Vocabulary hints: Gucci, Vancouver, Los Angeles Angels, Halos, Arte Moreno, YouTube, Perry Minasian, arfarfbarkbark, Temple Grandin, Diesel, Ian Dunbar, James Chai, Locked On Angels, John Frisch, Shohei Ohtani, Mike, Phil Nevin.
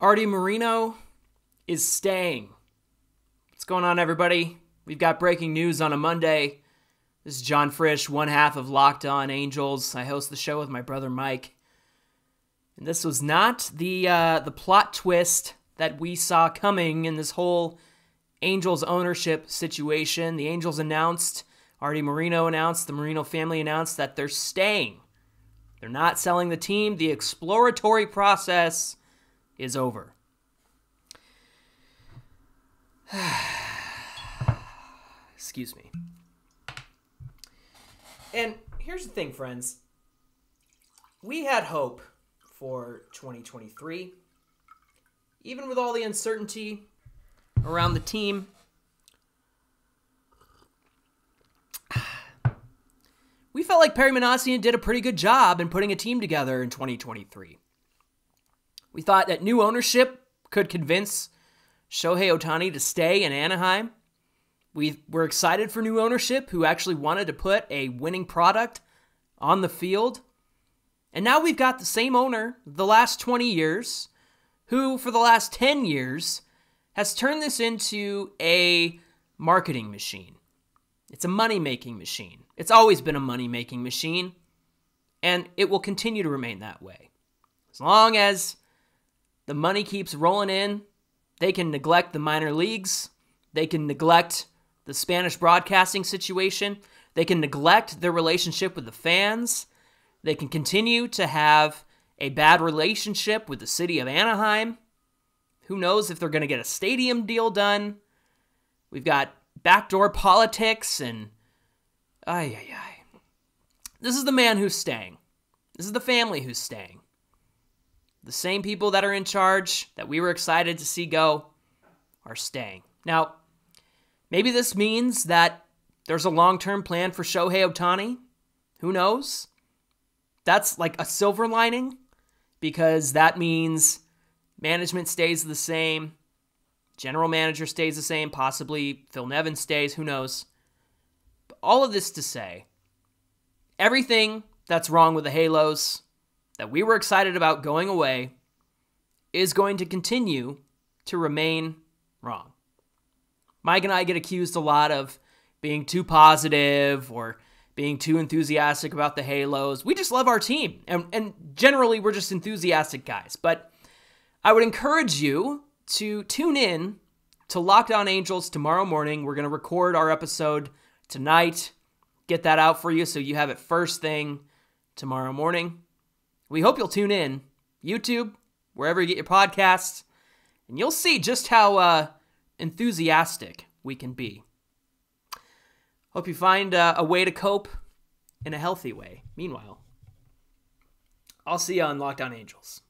Arte Moreno is staying. What's going on, everybody? We've got breaking news on a Monday. This is John Frisch, one half of Locked On Angels. I host the show with my brother Mike. And this was not the plot twist that we saw coming in this whole Angels ownership situation. The Angels announced, Arte Moreno announced, the Moreno family announced that they're staying. They're not selling the team. The exploratory process is over. Excuse me. And here's the thing, friends. We had hope for 2023. Even with all the uncertainty around the team, we felt like Perry Minasian did a pretty good job in putting a team together in 2023. We thought that new ownership could convince Shohei Ohtani to stay in Anaheim. We were excited for new ownership who actually wanted to put a winning product on the field. And now we've got the same owner the last 20 years who, for the last 10 years, has turned this into a marketing machine. It's a money-making machine. It's always been a money-making machine, and it will continue to remain that way. As long as the money keeps rolling in, they can neglect the minor leagues. They can neglect the Spanish broadcasting situation. They can neglect their relationship with the fans. They can continue to have a bad relationship with the city of Anaheim. Who knows if they're going to get a stadium deal done. We've got backdoor politics and This is the man who's staying. This is the family who's staying. The same people that are in charge that we were excited to see go are staying. Now, maybe this means that there's a long-term plan for Shohei Ohtani. Who knows? That's like a silver lining because that means management stays the same. General manager stays the same. Possibly Phil Nevin stays. Who knows? But all of this to say, everything that's wrong with the Halos that we were excited about going away is going to continue to remain wrong. Mike and I get accused a lot of being too positive or being too enthusiastic about the Halos. We just love our team. And generally, we're just enthusiastic guys. But I would encourage you to tune in to Locked On Angels tomorrow morning. We're going to record our episode tonight. Get that out for you so you have it first thing tomorrow morning. We hope you'll tune in. YouTube, wherever you get your podcasts. And you'll see just how enthusiastic we can be. Hope you find a way to cope in a healthy way. Meanwhile, I'll see you on Locked On Angels.